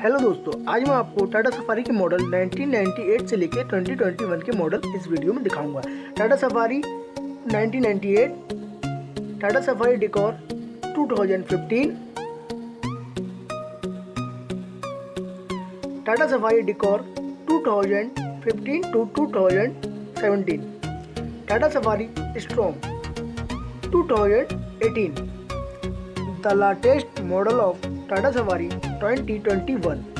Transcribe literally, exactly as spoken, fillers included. Hello दोस्तों, आज मैं आपको टाटा सफारी के मॉडल नाइनटीन नाइंटी एट से लेकर ट्वेंटी ट्वेंटी वन के मॉडल इस वीडियो में दिखाऊंगा। Tata Safari nineteen ninety eight, Tata Safari Dicor twenty fifteen, Tata Safari Dicor twenty fifteen to twenty seventeen, Tata Safari Storm twenty eighteen, the latest model of Tata Safari twenty twenty-one.